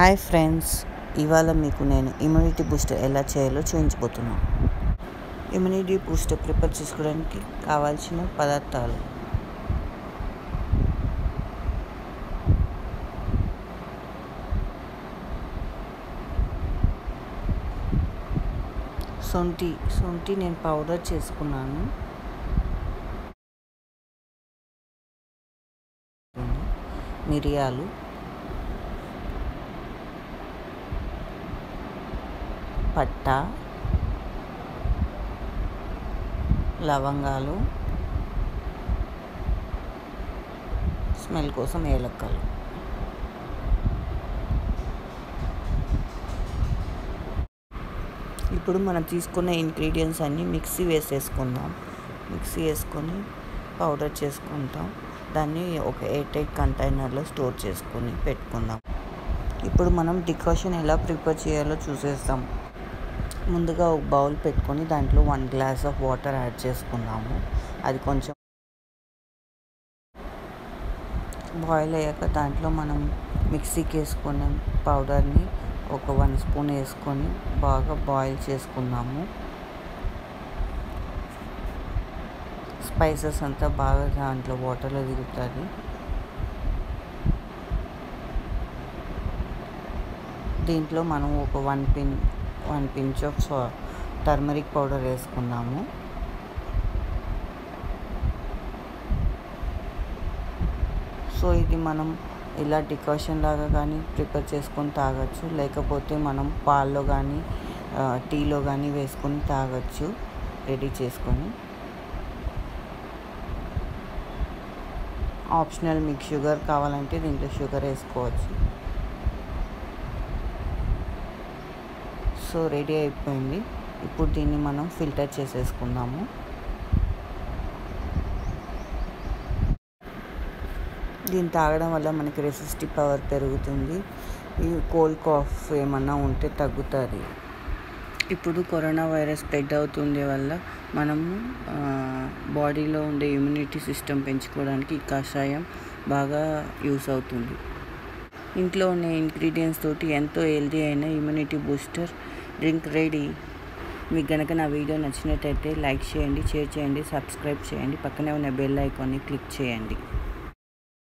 Hi friends, ఇవాళ మీకు నేను ఇమ్యూనిటీ బూస్టర్ ఎలా చేయాలో చూపించబోతున్నాను. ఇమ్యూనిటీ బూస్టర్ ప్రిపేర్ చేసుకోవడానికి కావాల్సిన పదార్థాలు: శొంఠి నేను పౌడర్ చేసుకున్నాను. మిరియాలు, పట్టా, లవంగాలు, స్మెల్ కోసం ఏలక్కలు. ఇప్పుడు మనం తీసుకున్న ఇంగ్రీడియంట్స్ అన్నీ మిక్సీ వేసేసుకుందాం. మిక్సీ వేసుకొని పౌడర్ చేసుకుంటాం. దాన్ని ఒక ఎయిర్టైట్ కంటైనర్లో స్టోర్ చేసుకొని పెట్టుకుందాం. ఇప్పుడు మనం డికాషన్ ఎలా ప్రిపేర్ చేయాలో చూసేస్తాం. ముందుగా ఒక బౌల్ పెట్టుకొని దాంట్లో 1 glass ఆఫ్ వాటర్ యాడ్ చేసుకున్నాము. అది కొంచెం బాయిల్ అయ్యాక దాంట్లో మనం మిక్సీకి వేసుకున్న పౌడర్ని ఒక 1 spoon వేసుకొని బాగా బాయిల్ చేసుకున్నాము. స్పైసెస్ అంతా బాగా దాంట్లో వాటర్లో దిగుతుంది. దీంట్లో మనం ఒక one pinch of turmeric powder వేసుకున్నాము. సో ఇది మనం ఇలా డికాషన్ లాగా కానీ ప్రిపేర్ చేసుకొని తాగొచ్చు, లేకపోతే మనం పాల్లో కానీ టీలో కానీ వేసుకొని తాగొచ్చు రెడీ చేసుకొని. ఆప్షనల్, మీకు షుగర్ కావాలంటే దీంట్లో షుగర్ వేసుకోవచ్చు. సో రెడీ అయిపోయింది. ఇప్పుడు దీన్ని మనం ఫిల్టర్ చేసేసుకుందాము. దీన్ని తాగడం వల్ల మనకి రెసిస్టివ్ పవర్ పెరుగుతుంది. ఈ కోల్డ్ కాఫ్ ఏమన్నా ఉంటే తగ్గుతుంది. ఇప్పుడు కరోనా వైరస్ స్ప్రెడ్ అవుతుండే వల్ల మనము బాడీలో ఉండే ఇమ్యూనిటీ సిస్టమ్ పెంచుకోవడానికి ఈ కషాయం బాగా యూస్ అవుతుంది. ఇంట్లో ఉండే ఇంగ్రీడియంట్స్ తోటి ఎంతో హెల్దీ అయిన ఇమ్యూనిటీ బూస్టర్ డ్రింక్ రెడీ. మీకు గనక నా వీడియో నచ్చినట్టయితే లైక్ చేయండి, షేర్ చేయండి, సబ్స్క్రైబ్ చేయండి. పక్కనే ఉన్న బెల్ ఐకాన్ని క్లిక్ చేయండి.